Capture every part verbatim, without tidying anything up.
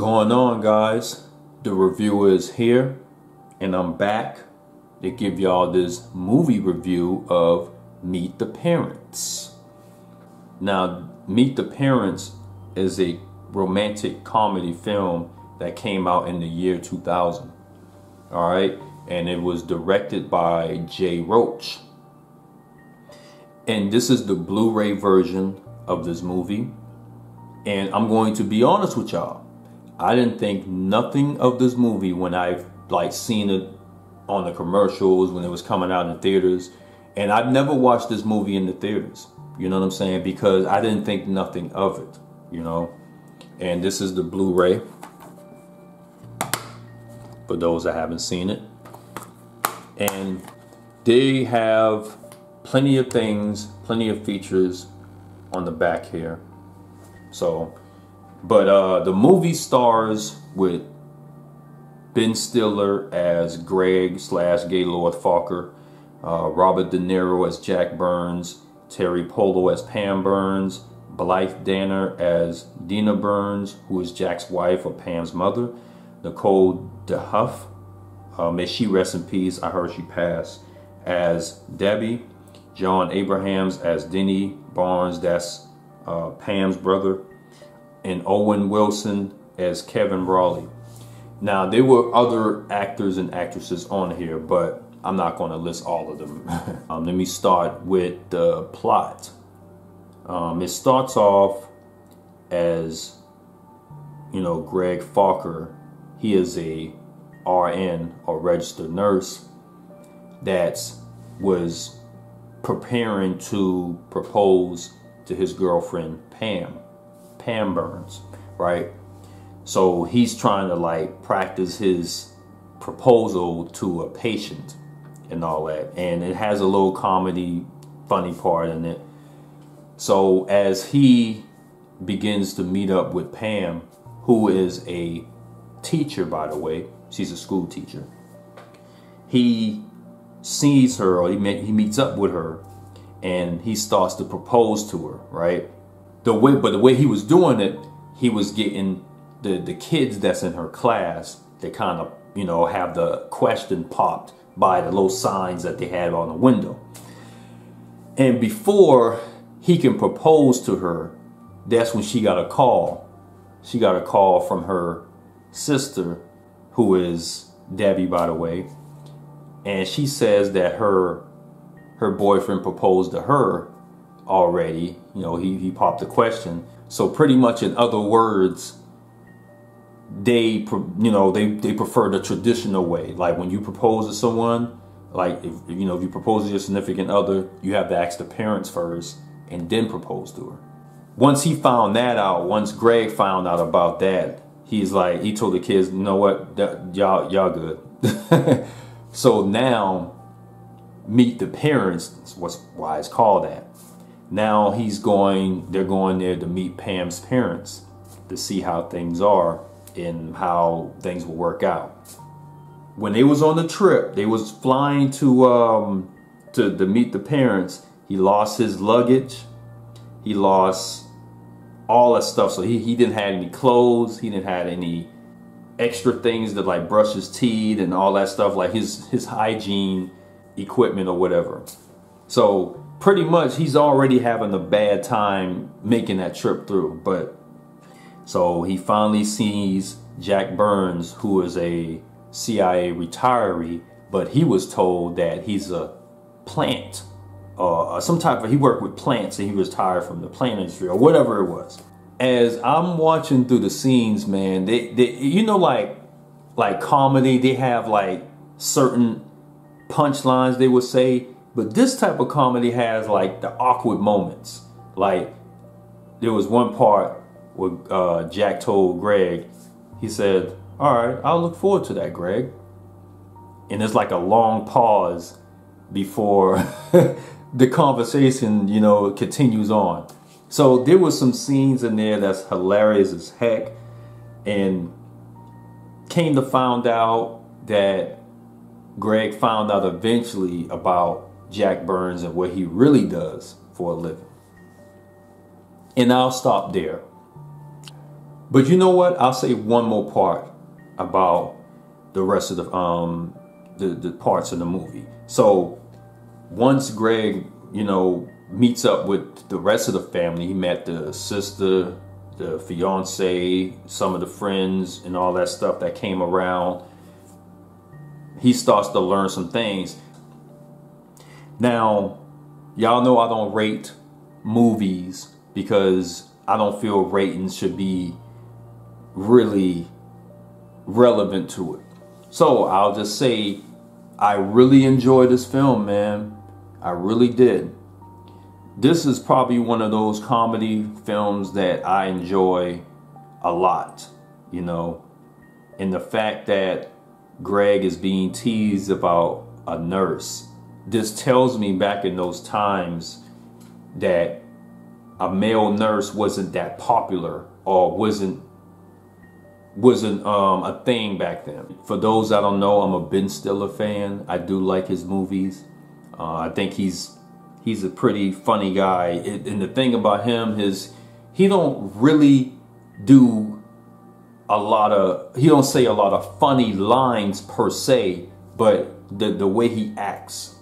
going on, guys? The Reviewer is here, and I'm back to give y'all this movie review of Meet the Parents. Now, Meet the Parents is a romantic comedy film that came out in the year two thousand. All right, and it was directed by Jay Roach. And this is the Blu-ray version of this movie. And I'm going to be honest with y'all. I didn't think nothing of this movie when I've like seen it on the commercials when it was coming out in the theaters. And I've never watched this movie in the theaters. You know what I'm saying? Because I didn't think nothing of it, you know? And this is the Blu-ray, for those that haven't seen it. And they have plenty of things, plenty of features on the back here. So, but uh, the movie stars with Ben Stiller as Greg slash Gaylord Fokker, uh, Robert De Niro as Jack Burns, Terry Polo as Pam Burns, Blythe Danner as Dina Burns, who is Jack's wife or Pam's mother, Nicole DeHuff, uh, may she rest in peace, I heard she passed, as Debbie, John Abrahams as Denny Barnes, that's Uh, Pam's brother, and Owen Wilson as Kevin Raleigh. Now, there were other actors and actresses on here, but I'm not going to list all of them. um, let me start with the plot. Um, it starts off as, you know, Greg Fokker. He is a R N or registered nurse that was preparing to propose to his girlfriend Pam, Pam Burns, right? So he's trying to like practice his proposal to a patient and all that, and it has a little comedy, funny part in it. So as he begins to meet up with Pam, who is a teacher, by the way, she's a school teacher, he sees her, or he meets up with her, and he starts to propose to her, right? The way, but the way he was doing it, he was getting the, the kids that's in her class to kind of, you know, have the question popped by the little signs that they had on the window. And before he can propose to her, that's when she got a call. She got a call from her sister, who is Debbie, by the way. And she says that her her boyfriend proposed to her already. You know, he, he popped the question. So pretty much, in other words, they, you know, they, they prefer the traditional way. Like when you propose to someone, like, if, you know, if you propose to your significant other, you have to ask the parents first and then propose to her. Once he found that out, once Greg found out about that, he's like, he told the kids, you know what, y'all, y'all good. So now, Meet the Parents, that's what's why it's called that. Now he's going, they're going there to meet Pam's parents to see how things are and how things will work out. When they was on the trip, they was flying to, um, to, to meet the parents. He lost his luggage. He lost all that stuff. So he, he didn't have any clothes. He didn't have any extra things to like brush his teeth and all that stuff. Like his, his hygiene equipment or whatever. So pretty much he's already having a bad time making that trip through. But so he finally sees Jack Burns, who is a C I A retiree, but he was told that he's a plant uh some type of, he worked with plants and he retired from the plant industry or whatever it was. As I'm watching through the scenes, man, they, they you know, like like comedy, they have like certain punchlines they would say, but this type of comedy has like the awkward moments. Like there was one part where uh, Jack told Greg, he said, "All right, I'll look forward to that, Greg." And there's like a long pause before the conversation, you know, continues on. So there was some scenes in there that's hilarious as heck, and came to find out that Greg found out eventually about Jack Burns and what he really does for a living. And I'll stop there. But you know what? I'll say one more part about the rest of the um the, the parts of the movie. So once Greg, you know, meets up with the rest of the family, he met the sister, the fiance, some of the friends and all that stuff that came around. He starts to learn some things. Now, y'all know I don't rate movies because I don't feel ratings should be really relevant to it. So I'll just say I really enjoyed this film, man. I really did. This is probably one of those comedy films that I enjoy a lot, you know. And the fact that Greg is being teased about a nurse, this tells me back in those times that a male nurse wasn't that popular or wasn't wasn't um, a thing back then. For those that don't know, I'm a Ben Stiller fan. I do like his movies. Uh, I think he's he's a pretty funny guy. It, and the thing about him is he don't really do a lot of, he don't say a lot of funny lines per se, but the, the way he acts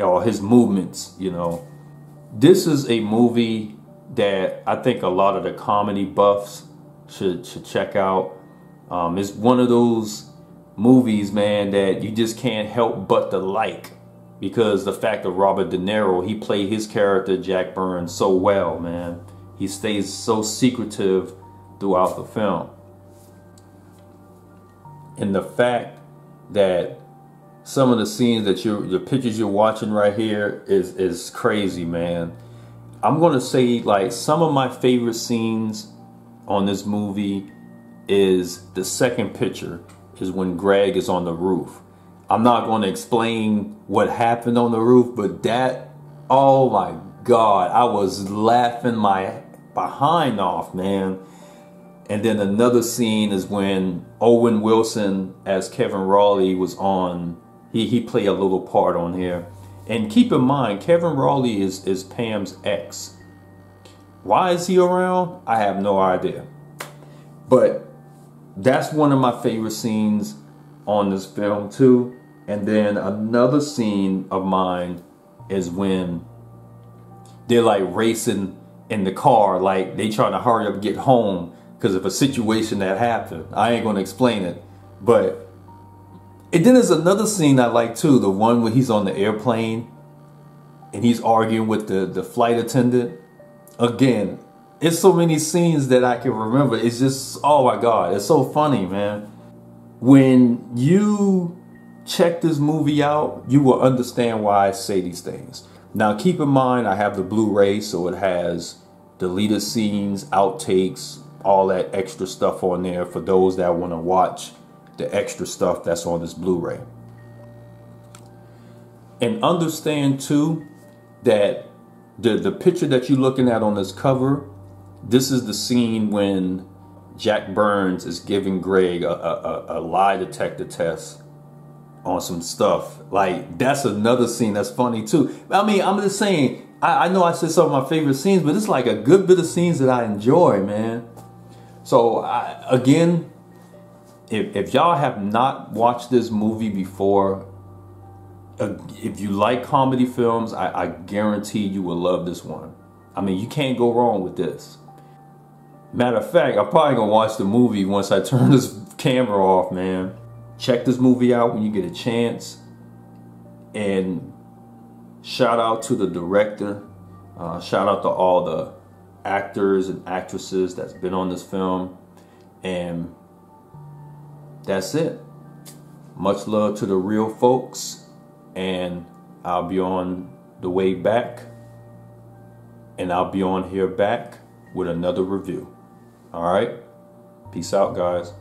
or his movements, you know. This is a movie that I think a lot of the comedy buffs should, should check out. Um, it's one of those movies, man, that you just can't help but to like, because the fact of Robert De Niro, he played his character Jack Burns so well, man. He stays so secretive throughout the film. And the fact that some of the scenes that you, the pictures you're watching right here is, is crazy, man. I'm going to say, like, some of my favorite scenes on this movie is the second picture, is when Greg is on the roof. I'm not going to explain what happened on the roof, but that, oh my God, I was laughing my behind off, man. And then another scene is when Owen Wilson as Kevin Raleigh was on, he, he played a little part on here. And keep in mind, Kevin Raleigh is, is Pam's ex. Why is he around? I have no idea. But that's one of my favorite scenes on this film too. And then another scene of mine is when they're like racing in the car, like they trying to hurry up and get home because of a situation that happened. I ain't going to explain it. But and then there's another scene I like too. The one where he's on the airplane and he's arguing with the, the flight attendant. Again, it's so many scenes that I can remember. It's just, oh my God, it's so funny, man. When you check this movie out, you will understand why I say these things. Now, keep in mind, I have the Blu-ray, so it has deleted scenes, outtakes, all that extra stuff on there for those that want to watch the extra stuff that's on this Blu-ray. And understand too that the the picture that you're looking at on this cover, this is the scene when Jack Burns is giving Greg a, a, a lie detector test on some stuff. Like, that's another scene that's funny too. I mean, I'm just saying, I, I know I said some of my favorite scenes, but it's like a good bit of scenes that I enjoy, man. So I, again, if, if y'all have not watched this movie before, uh, if you like comedy films, I, I guarantee you will love this one. I mean, you can't go wrong with this. Matter of fact, I'm probably gonna watch the movie once I turn this camera off, man. Check this movie out when you get a chance. And shout out to the director. Uh, shout out to all the actors and actresses that's been on this film. And that's it. Much love to the real folks, and I'll be on the way back, and I'll be on here back with another review. All right, peace out, guys.